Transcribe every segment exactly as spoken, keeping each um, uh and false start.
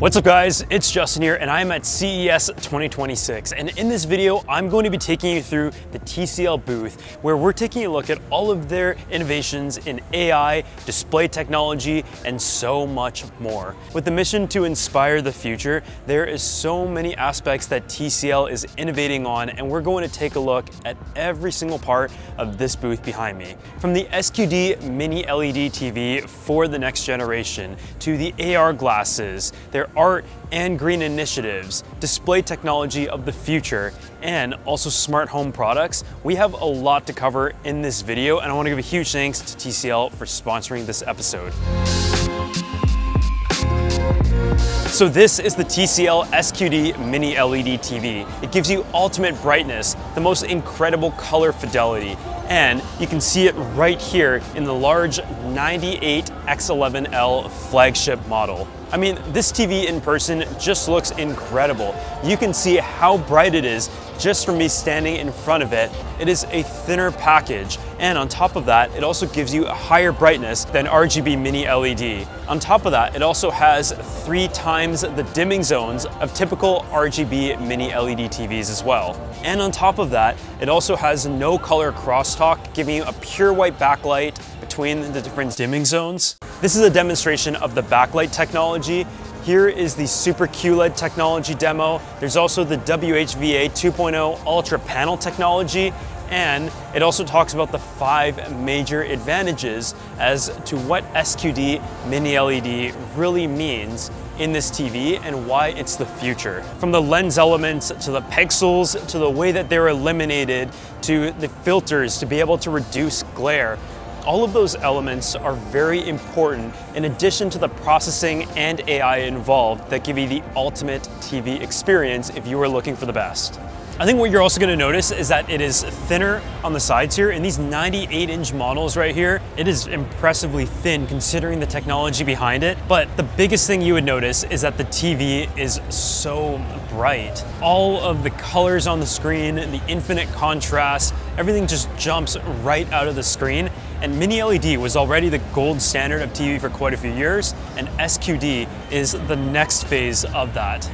What's up guys, it's Justin here and I'm at C E S twenty twenty-six, and in this video I'm going to be taking you through the T C L booth where we're taking a look at all of their innovations in A I, display technology, and so much more. With the mission to inspire the future, there is so many aspects that T C L is innovating on, and we're going to take a look at every single part of this booth behind me. From the S Q D Mini L E D T V for the next generation, to the A R glasses, their art and green initiatives, display technology of the future, and also smart home products, we have a lot to cover in this video, and I want to give a huge thanks to T C L for sponsoring this episode. So this is the T C L S Q D Mini L E D T V. It gives you ultimate brightness, the most incredible color fidelity, and you can see it right here in the large ninety-eight by eleven L flagship model. I mean, this T V in person just looks incredible. You can see how bright it is just from me standing in front of it. It is a thinner package, and on top of that, it also gives you a higher brightness than R G B Mini L E D. On top of that, it also has three times the dimming zones of typical R G B Mini L E D T Vs as well. And on top of that, it also has no color crosstalk, giving you a pure white backlight between the different dimming zones. This is a demonstration of the backlight technology. Here is the Super Q L E D technology demo. There's also the W H V A two point oh Ultra Panel technology, and it also talks about the five major advantages as to what S Q D Mini L E D really means in this T V and why it's the future. From the lens elements, to the pixels, to the way that they're eliminated, to the filters to be able to reduce glare, all of those elements are very important in addition to the processing and A I involved that give you the ultimate T V experience if you are looking for the best. I think what you're also going to notice is that it is thinner on the sides here. In these ninety-eight inch models right here, it is impressively thin considering the technology behind it. But the biggest thing you would notice is that the T V is so bright. All of the colors on the screen, the infinite contrast, everything just jumps right out of the screen. And Mini L E D was already the gold standard of T V for quite a few years, and S Q D is the next phase of that.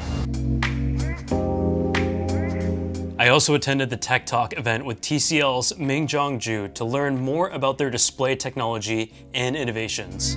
I also attended the Tech Talk event with T C L's Ming Jongju to learn more about their display technology and innovations.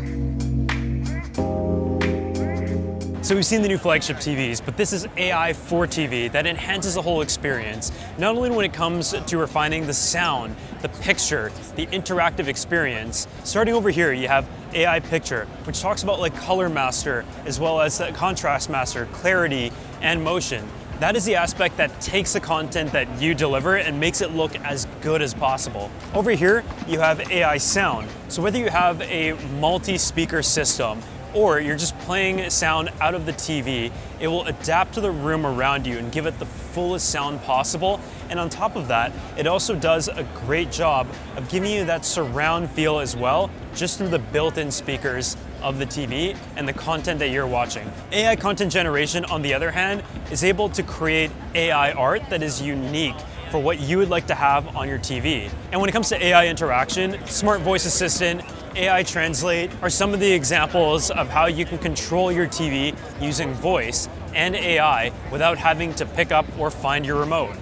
So we've seen the new flagship T Vs, but this is A I for T V that enhances the whole experience, not only when it comes to refining the sound, the picture, the interactive experience. Starting over here, you have A I Picture, which talks about like color master, as well as contrast master, clarity, and motion. That is the aspect that takes the content that you deliver and makes it look as good as possible. Over here, you have A I Sound. So whether you have a multi-speaker system or you're just playing sound out of the T V, it will adapt to the room around you and give it the fullest sound possible. And on top of that, it also does a great job of giving you that surround feel as well, just through the built-in speakers of the T V and the content that you're watching. A I content generation, on the other hand, is able to create A I art that is unique for what you would like to have on your T V. And when it comes to A I interaction, Smart Voice Assistant, A I Translate are some of the examples of how you can control your T V using voice and A I without having to pick up or find your remote.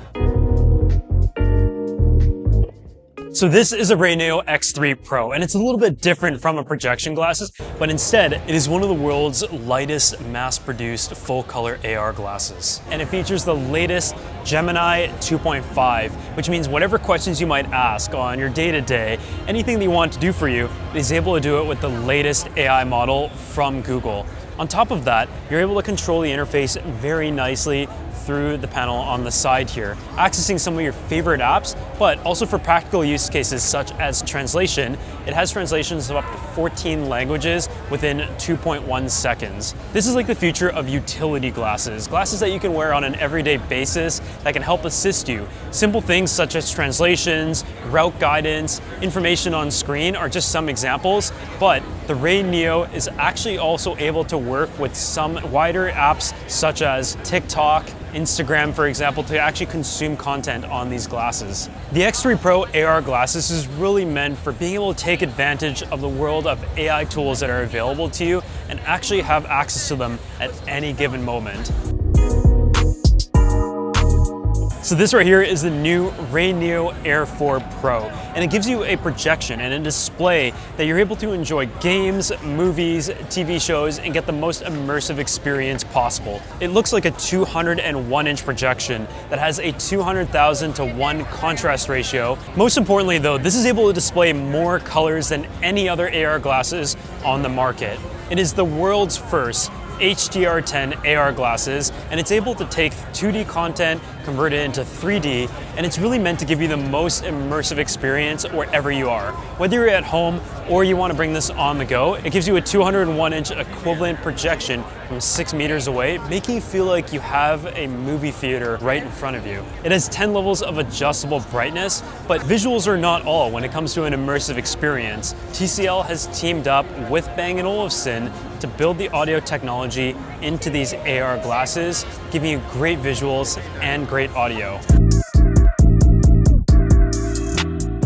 So this is a RayNeo X three Pro, and it's a little bit different from a projection glasses, but instead it is one of the world's lightest mass-produced full-color A R glasses. And it features the latest Gemini two point five, which means whatever questions you might ask on your day-to-day, anything that you want to do for you, is able to do it with the latest A I model from Google. On top of that, you're able to control the interface very nicely through the panel on the side here, accessing some of your favorite apps, but also for practical use cases such as translation. It has translations of up to fourteen languages within two point one seconds. This is like the future of utility glasses, glasses that you can wear on an everyday basis that can help assist you. Simple things such as translations, route guidance, information on screen are just some examples, but the RayNeo is actually also able to work with some wider apps such as TikTok, Instagram, for example, to actually consume content on these glasses. The X three Pro A R glasses is really meant for being able to take advantage of the world of A I tools that are available to you and actually have access to them at any given moment. So this right here is the new RayNeo Air four Pro, and it gives you a projection and a display that you're able to enjoy games, movies, T V shows, and get the most immersive experience possible. It looks like a two hundred one inch projection that has a two hundred thousand to one contrast ratio. Most importantly though, this is able to display more colors than any other A R glasses on the market. It is the world's first H D R ten A R glasses, and it's able to take two D content, convert it into three D, and it's really meant to give you the most immersive experience wherever you are. Whether you're at home or you want to bring this on the go, it gives you a two hundred one inch equivalent projection from six meters away, making you feel like you have a movie theater right in front of you. It has ten levels of adjustable brightness, but visuals are not all when it comes to an immersive experience. T C L has teamed up with Bang and Olufsen to build the audio technology into these A R glasses, giving you great visuals and great audio.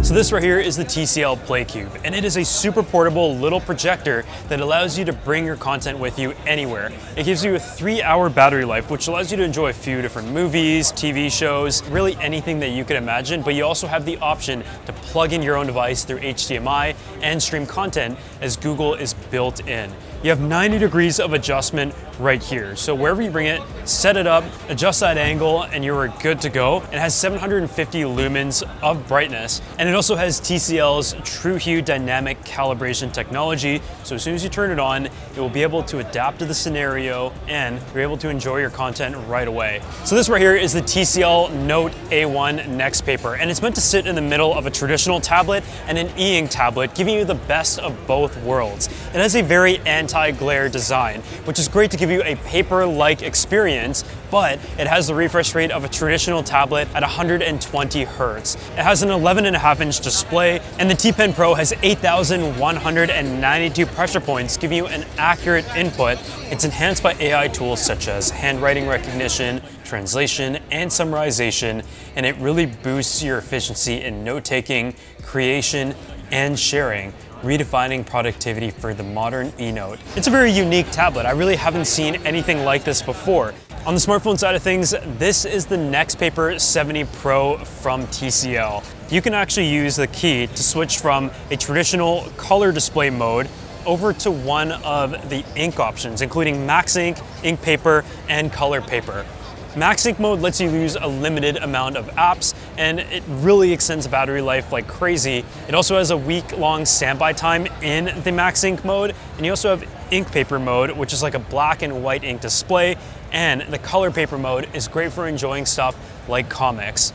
So this right here is the T C L PlayCube, and it is a super portable little projector that allows you to bring your content with you anywhere. It gives you a three hour battery life, which allows you to enjoy a few different movies, T V shows, really anything that you could imagine, but you also have the option to plug in your own device through H D M I and stream content as Google is built in. You have ninety degrees of adjustment right here. So wherever you bring it, set it up, adjust that angle, and you're good to go. It has seven hundred fifty lumens of brightness, and it also has T C L's True Hue dynamic calibration technology. So as soon as you turn it on, it will be able to adapt to the scenario, and you're able to enjoy your content right away. So this right here is the T C L Note A one Next Paper, and it's meant to sit in the middle of a traditional tablet and an e-ink tablet, giving you the best of both worlds. It has a very anti anti-glare design, which is great to give you a paper-like experience, but it has the refresh rate of a traditional tablet at one hundred twenty hertz. It has an eleven and a half inch display, and the T-Pen Pro has eight thousand one hundred ninety-two pressure points, giving you an accurate input. It's enhanced by A I tools such as handwriting recognition, translation, and summarization, and it really boosts your efficiency in note-taking, creation, and sharing, redefining productivity for the modern eNote. It's a very unique tablet. I really haven't seen anything like this before. On the smartphone side of things, this is the NXTPAPER seventy Pro from T C L. You can actually use the key to switch from a traditional color display mode over to one of the ink options, including Max Ink, Ink Paper, and Color Paper. Max Ink mode lets you use a limited amount of apps, and it really extends battery life like crazy. It also has a week-long standby time in the Max Ink mode, and you also have Ink Paper mode, which is like a black and white ink display, and the Color Paper mode is great for enjoying stuff like comics.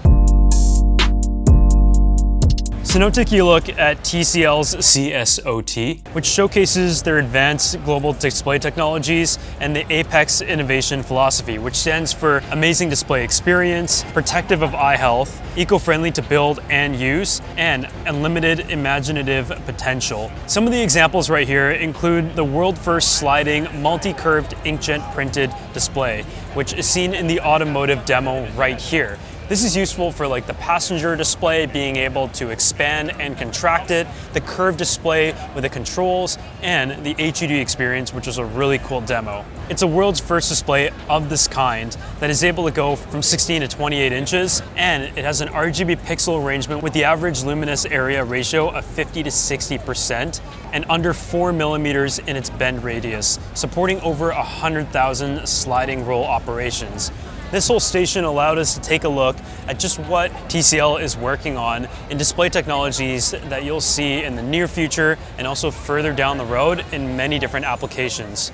So now take a look at T C L's C S O T, which showcases their advanced global display technologies and the Apex Innovation Philosophy, which stands for amazing display experience, protective of eye health, eco-friendly to build and use, and unlimited imaginative potential. Some of the examples right here include the world-first sliding multi-curved inkjet printed display, which is seen in the automotive demo right here. This is useful for like the passenger display, being able to expand and contract it, the curved display with the controls, and the H U D experience, which is a really cool demo. It's the world's first display of this kind that is able to go from sixteen to twenty-eight inches, and it has an R G B pixel arrangement with the average luminous area ratio of fifty to sixty percent and under four millimeters in its bend radius, supporting over one hundred thousand sliding roll operations. This whole station allowed us to take a look at just what T C L is working on in display technologies that you'll see in the near future and also further down the road in many different applications.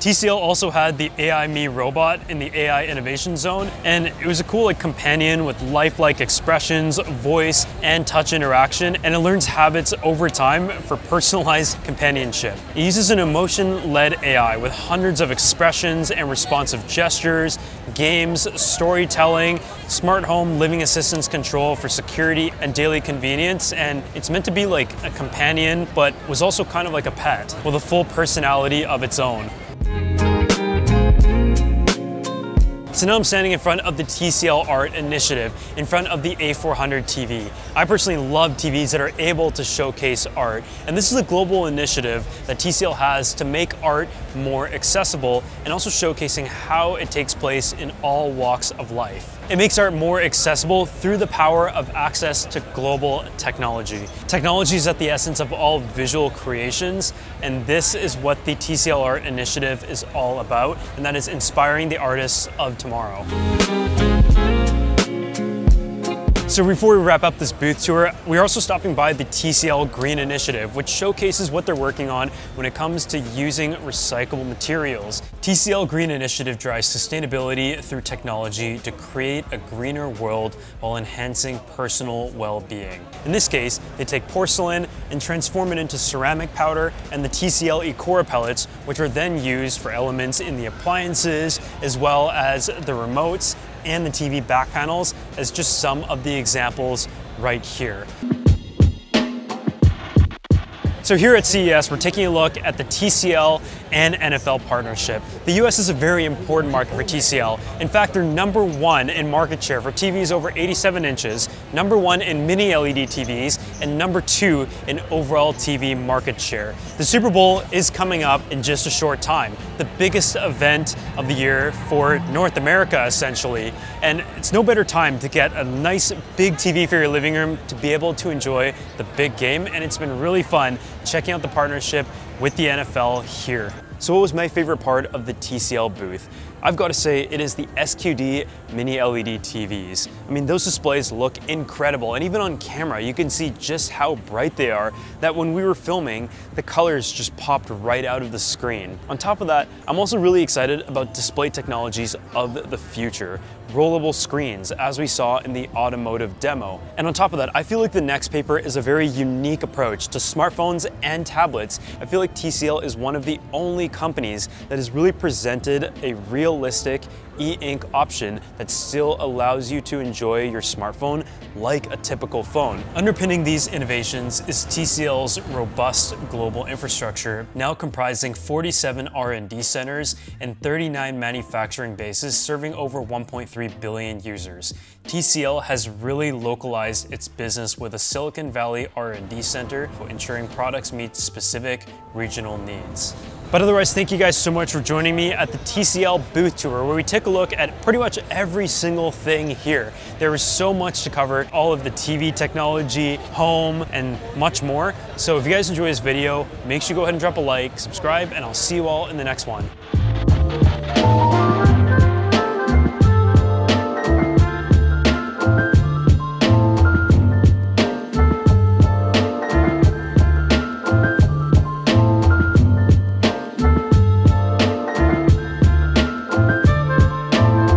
T C L also had the A I Me robot in the A I Innovation Zone, and it was a cool like, companion with lifelike expressions, voice, and touch interaction, and it learns habits over time for personalized companionship. It uses an emotion-led A I with hundreds of expressions and responsive gestures, games, storytelling, smart home living assistance control for security and daily convenience, and it's meant to be like a companion, but was also kind of like a pet with a full personality of its own. Thank you. So now I'm standing in front of the T C L Art Initiative, in front of the A four hundred T V. I personally love T Vs that are able to showcase art, and this is a global initiative that T C L has to make art more accessible and also showcasing how it takes place in all walks of life. It makes art more accessible through the power of access to global technology. Technology is at the essence of all visual creations, and this is what the T C L Art Initiative is all about, and that is inspiring the artists of tomorrow. So before we wrap up this booth tour, we're also stopping by the T C L Green Initiative, which showcases what they're working on when it comes to using recyclable materials. T C L Green Initiative drives sustainability through technology to create a greener world while enhancing personal well-being. In this case, they take porcelain and transform it into ceramic powder and the T C L eCora pellets, which are then used for elements in the appliances, as well as the remotes and the T V back panels, as just some of the examples right here. So here at C E S, we're taking a look at the T C L and N F L partnership. The U S is a very important market for T C L. In fact, they're number one in market share for T Vs over eighty-seven inches, number one in mini L E D T Vs, and number two in overall T V market share. The Super Bowl is coming up in just a short time, the biggest event of the year for North America, essentially. And it's no better time to get a nice big T V for your living room to be able to enjoy the big game, and it's been really fun checking out the partnership with the N F L here. So what was my favorite part of the T C L booth? I've got to say it is the S Q D mini L E D T Vs. I mean, those displays look incredible, and even on camera you can see just how bright they are, that when we were filming, the colors just popped right out of the screen. On top of that, I'm also really excited about display technologies of the future, rollable screens as we saw in the automotive demo. And on top of that, I feel like the NXTPAPER is a very unique approach to smartphones and tablets. I feel like T C L is one of the only companies that has really presented a realistic e-ink option that still allows you to enjoy your smartphone like a typical phone. Underpinning these innovations is T C L's robust global infrastructure, now comprising forty-seven R and D centers and thirty-nine manufacturing bases serving over one point three billion users. T C L has really localized its business with a Silicon Valley R and D center, ensuring products meet specific regional needs. But otherwise, thank you guys so much for joining me at the T C L booth tour, where we take a look at pretty much every single thing here. There was so much to cover, all of the T V technology, home, and much more. So if you guys enjoy this video, make sure you go ahead and drop a like, subscribe, and I'll see you all in the next one.